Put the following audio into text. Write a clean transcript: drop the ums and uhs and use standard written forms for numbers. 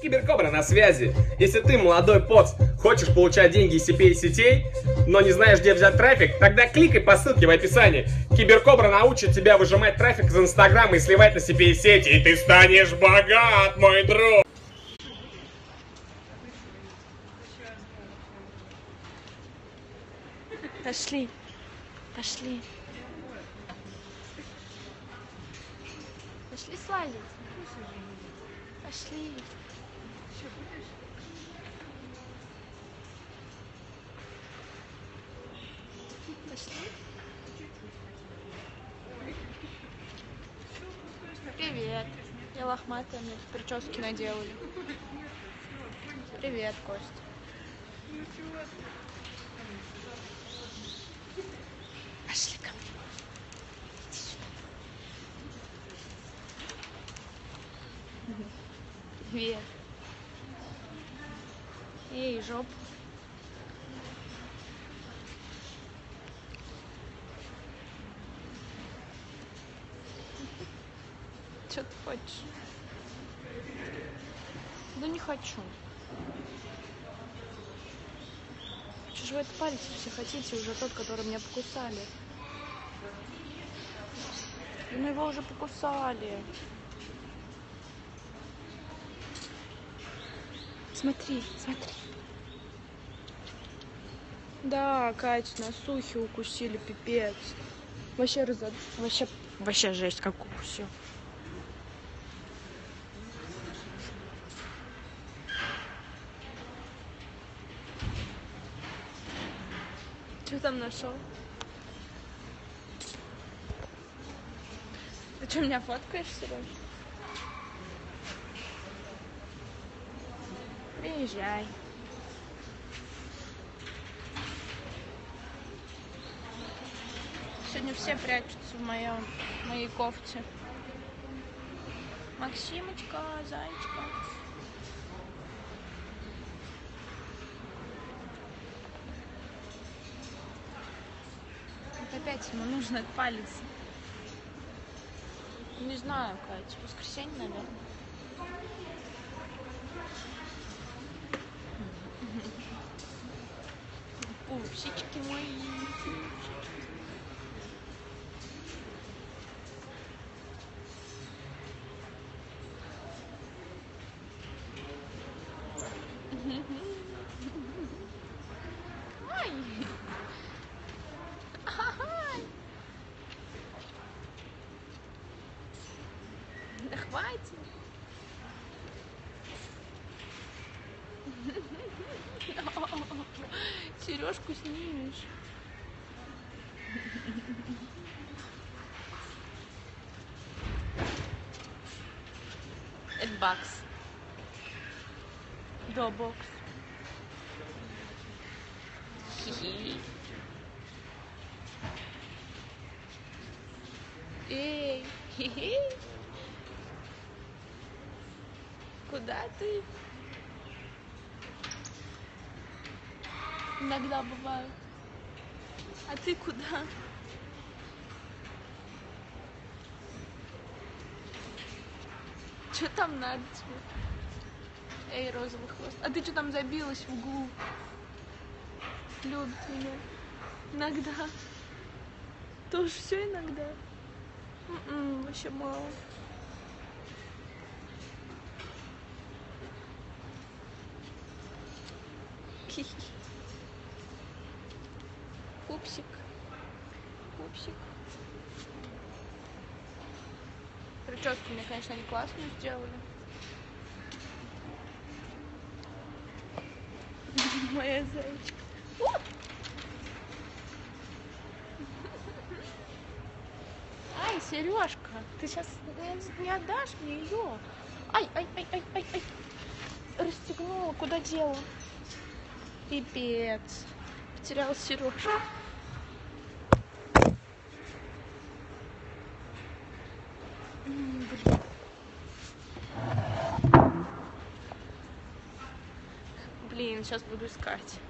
Киберкобра на связи. Если ты, молодой поц, хочешь получать деньги из CPS сетей, но не знаешь, где взять трафик, тогда кликай по ссылке в описании. Киберкобра научит тебя выжимать трафик из Инстаграма и сливать на CPS сети, и ты станешь богат, мой друг. Пошли, пошли. Пошли слазить. Пошли. Пошли. Привет. Я лохматая, мне тут прически наделали. Привет, Костя. Пошли ко мне. Иди сюда. Привет. Эй, жопа. Что ты хочешь? Да не хочу. Что же вы это парите, все хотите уже тот, который меня покусали? Ну его уже покусали. Смотри, смотри. Да, Катя, нас ухи укусили, пипец. Вообще жесть, как укусил. Что там нашел? Ты что, меня фоткаешь, Сереж? Приезжай. Сегодня все прячутся в моей кофте. Максимочка, зайчка. Опять ему нужно отпалиться. Не знаю, Катя. Воскресенье, наверное. Пупсички мои. Ай! Да хватит! Сережку снимешь. Это бакс. До бокс. Хи-хи. Эй, хи-хи. Куда ты? Иногда бывают. А ты куда? Что там надо тебе? Эй, розовый хвост. А ты что там забилась в углу? Любит меня. Иногда. Тоже все иногда. Вообще мало. Пупсик, пупсик. Прически мне, конечно, они классную сделали. Моя зайчка. Ай, Сережка, ты сейчас не отдашь мне ее? Ай, ай, ай, ай, ай, ай. Расстегнула, куда дело? Пипец. Потерял Сережку. Блин, сейчас буду искать.